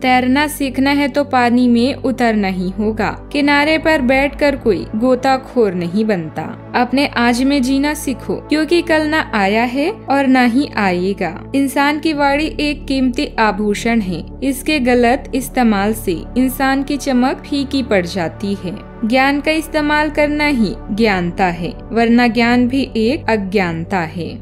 तैरना सीखना है तो पानी में उतरना ही होगा। किनारे पर बैठकर कोई गोताखोर नहीं बनता। अपने आज में जीना सीखो, क्योंकि कल ना आया है और ना ही आएगा। इंसान की वाणी एक कीमती आभूषण है, इसके गलत इस्तेमाल से इंसान की चमक फीकी पड़ जाती है। ज्ञान का इस्तेमाल करना ही ज्ञानता है, वरना ज्ञान भी एक अज्ञानता है।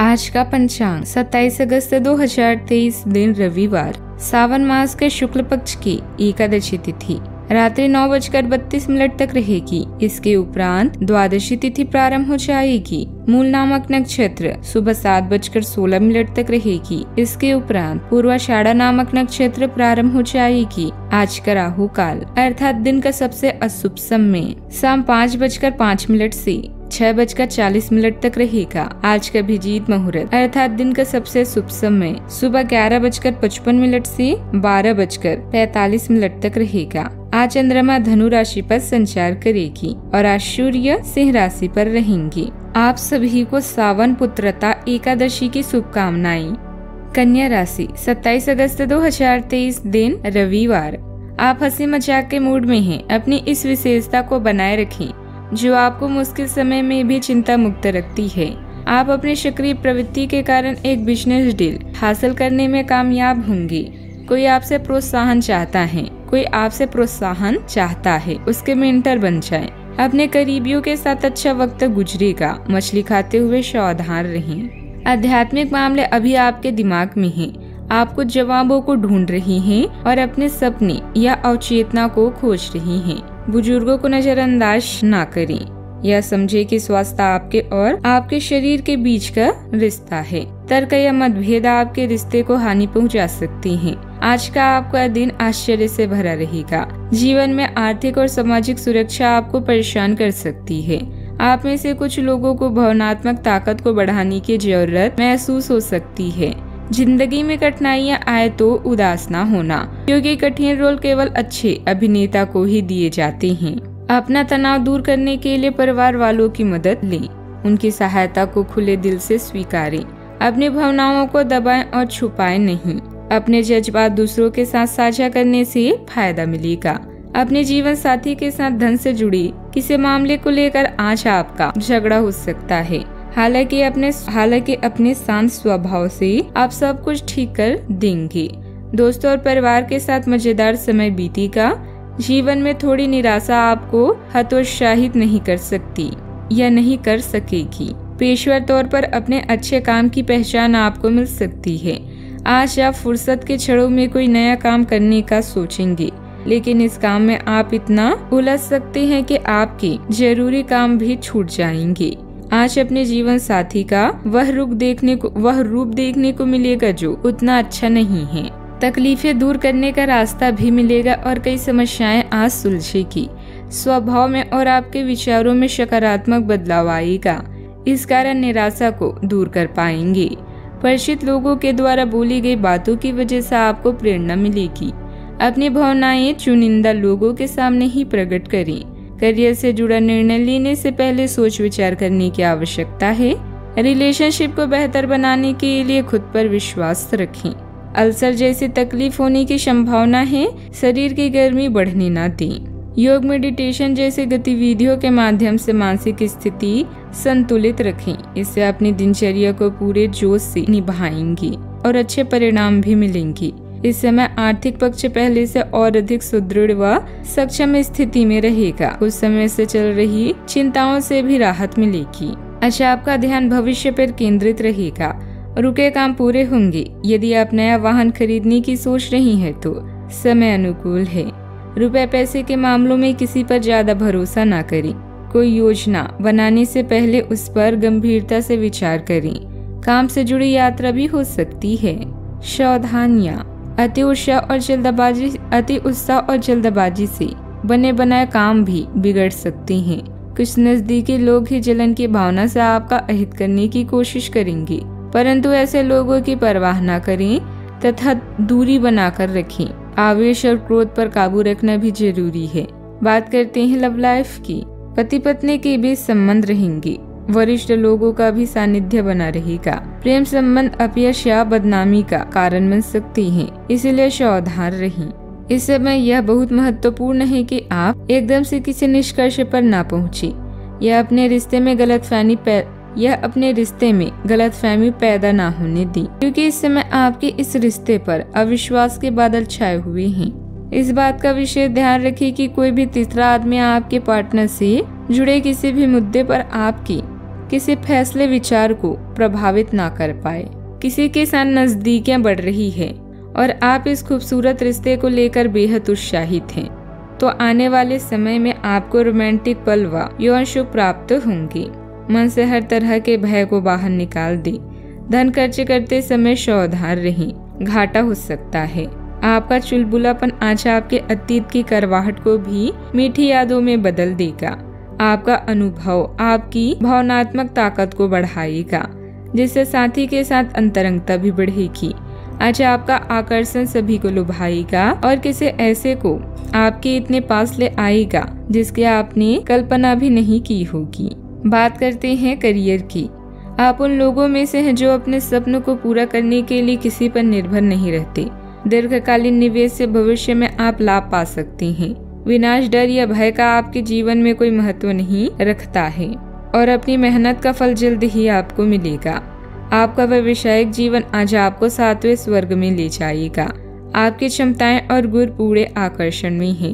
आज का पंचांग 27 अगस्त 2023, दिन रविवार, सावन मास के शुक्ल पक्ष की एकादशी तिथि रात्रि 9:32 तक रहेगी। इसके उपरांत द्वादशी तिथि प्रारंभ हो जाएगी। मूल नामक नक्षत्र सुबह 7:16 तक रहेगी। इसके उपरांत पूर्वाषाढ़ा नामक नक्षत्र प्रारंभ हो जाएगी। आज का राहु काल अर्थात दिन का सबसे अशुभ समय शाम 5:05 से 6:40 तक रहेगा। आज का अभिजीत मुहूर्त अर्थात दिन का सबसे शुभ समय सुबह 11:55 से 12:45 तक रहेगा। आज चंद्रमा धनु राशि पर संचार करेगी और आज सूर्य सिंह राशि पर रहेंगी। आप सभी को सावन पुत्रता एकादशी की शुभकामनाएं। कन्या राशि 27 अगस्त 2023, दिन रविवार। आप हंसी मजाक के मूड में हैं। अपनी इस विशेषता को बनाए रखें जो आपको मुश्किल समय में भी चिंता मुक्त रखती है। आप अपनी सक्रिय प्रवृत्ति के कारण एक बिजनेस डील हासिल करने में कामयाब होंगी। कोई आपसे प्रोत्साहन चाहता है, उसके मेंटर बन जाए। अपने करीबियों के साथ अच्छा वक्त गुजरेगा। मछली खाते हुए सावधान रहें। आध्यात्मिक मामले अभी आपके दिमाग में हैं। आप कुछ जवाबों को ढूंढ रही हैं और अपने सपने या अवचेतना को खोज रही हैं। बुजुर्गों को नजरअंदाज ना करें। यह समझे कि स्वास्थ्य आपके और आपके शरीर के बीच का रिश्ता है। तर्क या मतभेद आपके रिश्ते को हानि पहुंचा सकती हैं। आज का आपका दिन आश्चर्य से भरा रहेगा। जीवन में आर्थिक और सामाजिक सुरक्षा आपको परेशान कर सकती है। आप में से कुछ लोगों को भावनात्मक ताकत को बढ़ाने की जरूरत महसूस हो सकती है। जिंदगी में कठिनाइयां आए तो उदास ना होना, क्योंकि कठिन रोल केवल अच्छे अभिनेता को ही दिए जाते हैं। अपना तनाव दूर करने के लिए परिवार वालों की मदद लें। उनकी सहायता को खुले दिल से स्वीकारें। अपनी भावनाओं को दबाएं और छुपाएं नहीं। अपने जज्बात दूसरों के साथ साझा करने से फायदा मिलेगा। अपने जीवन साथी के साथ धन से जुड़ी किसी मामले को लेकर आज आपका झगड़ा हो सकता है। हालांकि अपने शांत स्वभाव से आप सब कुछ ठीक कर देंगे। दोस्तों और परिवार के साथ मजेदार समय बीतेगा। जीवन में थोड़ी निराशा आपको हतोत्साहित नहीं कर सकती या नहीं कर सकेगी। पेशेवर तौर पर अपने अच्छे काम की पहचान आपको मिल सकती है। आज आप फुर्सत के क्षणों में कोई नया काम करने का सोचेंगे, लेकिन इस काम में आप इतना उलझ सकते हैं कि आपके जरूरी काम भी छूट जाएंगे। आज अपने जीवन साथी का वह रूप देखने को मिलेगा जो उतना अच्छा नहीं है। तकलीफें दूर करने का रास्ता भी मिलेगा और कई समस्याएं आज सुलझेगी। स्वभाव में और आपके विचारों में सकारात्मक बदलाव आएगा। इस कारण निराशा को दूर कर पाएंगे। परिचित लोगों के द्वारा बोली गई बातों की वजह से आपको प्रेरणा मिलेगी। अपनी भावनाएं चुनिंदा लोगों के सामने ही प्रकट करें। करियर से जुड़ा निर्णय लेने से पहले सोच विचार करने की आवश्यकता है। रिलेशनशिप को बेहतर बनाने के लिए खुद पर विश्वास रखें। अल्सर जैसी तकलीफ होने की संभावना है, शरीर की गर्मी बढ़ने ना दें। योग मेडिटेशन जैसे गतिविधियों के माध्यम से मानसिक स्थिति संतुलित रखें। इससे अपनी दिनचर्या को पूरे जोश से निभाएंगे और अच्छे परिणाम भी मिलेंगे। इस समय आर्थिक पक्ष पहले से और अधिक सुदृढ़ व सक्षम स्थिति में रहेगा। कुछ समय से चल रही चिंताओं से भी राहत मिलेगी। अच्छा, आपका ध्यान भविष्य पर केंद्रित रहेगा। रुके काम पूरे होंगे। यदि आप नया वाहन खरीदने की सोच रही हैं तो समय अनुकूल है। रुपए पैसे के मामलों में किसी पर ज्यादा भरोसा न करें। कोई योजना बनाने से पहले उस पर गंभीरता से विचार करें। काम से जुड़ी यात्रा भी हो सकती है। सावधानियाँ अति उत्साह और जल्दबाजी से बने बनाए काम भी बिगड़ सकते हैं। कुछ नजदीकी लोग ही जलन की भावना से आपका अहित करने की कोशिश करेंगे, परंतु ऐसे लोगों की परवाह न करें तथा दूरी बनाकर रखें। आवेश और क्रोध पर काबू रखना भी जरूरी है। बात करते हैं लव लाइफ की। पति पत्नी के बीच संबंध रहेंगे। वरिष्ठ लोगों का भी सानिध्य बना रहेगा। प्रेम संबंध अपयश या बदनामी का कारण बन सकती हैं, इसलिए सावधान रहें। इस समय यह बहुत महत्वपूर्ण है कि आप एकदम से किसी निष्कर्ष पर ना पहुँचे। यह अपने रिश्ते में गलतफहमी पैदा ना होने दें, क्योंकि इस समय आपके इस रिश्ते पर अविश्वास के बादल छाए हुए हैं। इस बात का विशेष ध्यान रखें कि कोई भी तीसरा आदमी आपके पार्टनर से जुड़े किसी भी मुद्दे पर आपकी किसी फैसले विचार को प्रभावित ना कर पाए। किसी के साथ नजदीकियां बढ़ रही है और आप इस खूबसूरत रिश्ते को लेकर बेहद उत्साहित हैं, तो आने वाले समय में आपको रोमांटिक पल व यौन सुख प्राप्त होंगे। मन से हर तरह के भय को बाहर निकाल दें। धन खर्च करते समय सावधान रहें, घाटा हो सकता है। आपका चुलबुलापन आज आपके अतीत की करवाहट को भी मीठी यादों में बदल देगा। आपका अनुभव आपकी भावनात्मक ताकत को बढ़ाएगा, जिससे साथी के साथ अंतरंगता भी बढ़ेगी। आज आपका आकर्षण सभी को लुभाएगा और किसी ऐसे को आपके इतने पास ले आएगा जिसकी आपने कल्पना भी नहीं की होगी। बात करते हैं करियर की। आप उन लोगों में से हैं जो अपने सपनों को पूरा करने के लिए किसी पर निर्भर नहीं रहते। दीर्घकालीन निवेश से भविष्य में आप लाभ पा सकते हैं। विनाश डर या भय का आपके जीवन में कोई महत्व नहीं रखता है और अपनी मेहनत का फल जल्द ही आपको मिलेगा। आपका वैवाहिक जीवन आज आपको सातवें स्वर्ग में ले जाएगा। आपकी क्षमताएं और गुण पूरे आकर्षण में हैं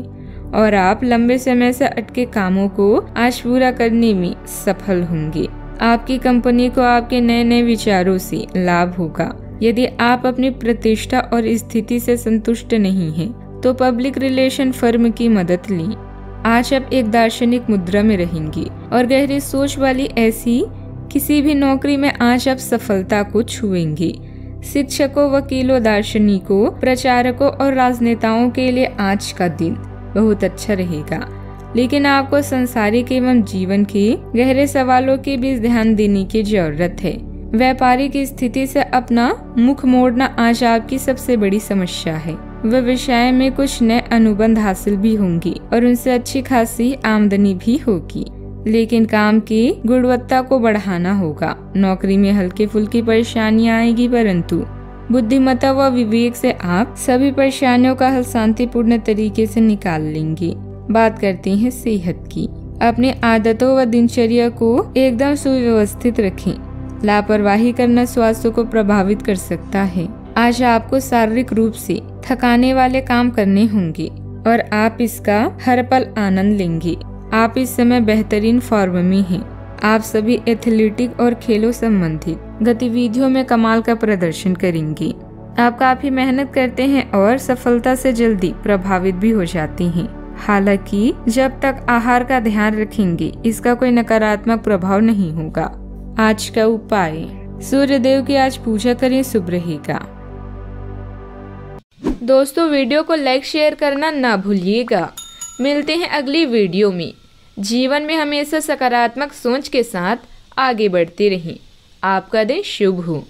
और आप लंबे समय से अटके कामों को आज पूरा करने में सफल होंगे। आपकी कंपनी को आपके नए नए विचारों से लाभ होगा। यदि आप अपनी प्रतिष्ठा और स्थिति से संतुष्ट नहीं हैं, तो पब्लिक रिलेशन फर्म की मदद लें। आज आप एक दार्शनिक मुद्रा में रहेंगे और गहरी सोच वाली ऐसी किसी भी नौकरी में आज आप सफलता को छुएंगे। शिक्षकों, वकीलों, दार्शनिकों, प्रचारकों और राजनेताओं के लिए आज का दिन बहुत अच्छा रहेगा, लेकिन आपको सांसारिक एवं जीवन के गहरे सवालों के बीच ध्यान देने की जरूरत है। व्यापारिक स्थिति से अपना मुख मोड़ना आज आपकी सबसे बड़ी समस्या है। वह विषय में कुछ नए अनुबंध हासिल भी होंगे और उनसे अच्छी खासी आमदनी भी होगी, लेकिन काम की गुणवत्ता को बढ़ाना होगा। नौकरी में हल्की फुल्की परेशानियां आएगी, परंतु बुद्धिमत्ता व विवेक से आप सभी परेशानियों का हल शांतिपूर्ण तरीके से निकाल लेंगे। बात करते हैं सेहत की। अपनी आदतों व दिनचर्या को एकदम सुव्यवस्थित रखें। लापरवाही करना स्वास्थ्य को प्रभावित कर सकता है। आज आपको शारीरिक रूप से थकाने वाले काम करने होंगे और आप इसका हर पल आनंद लेंगे। आप इस समय बेहतरीन फॉर्म में हैं। आप सभी एथलेटिक और खेलों संबंधित गतिविधियों में कमाल का प्रदर्शन करेंगे। आप काफी मेहनत करते हैं और सफलता से जल्दी प्रभावित भी हो जाते हैं। हालांकि जब तक आहार का ध्यान रखेंगे, इसका कोई नकारात्मक प्रभाव नहीं होगा। आज का उपाय, सूर्य देव की आज पूजा करें, शुभ रहेगा। दोस्तों, वीडियो को लाइक शेयर करना ना भूलिएगा। मिलते हैं अगली वीडियो में। जीवन में हमेशा सकारात्मक सोच के साथ आगे बढ़ते रहें। आपका दिन शुभ हो।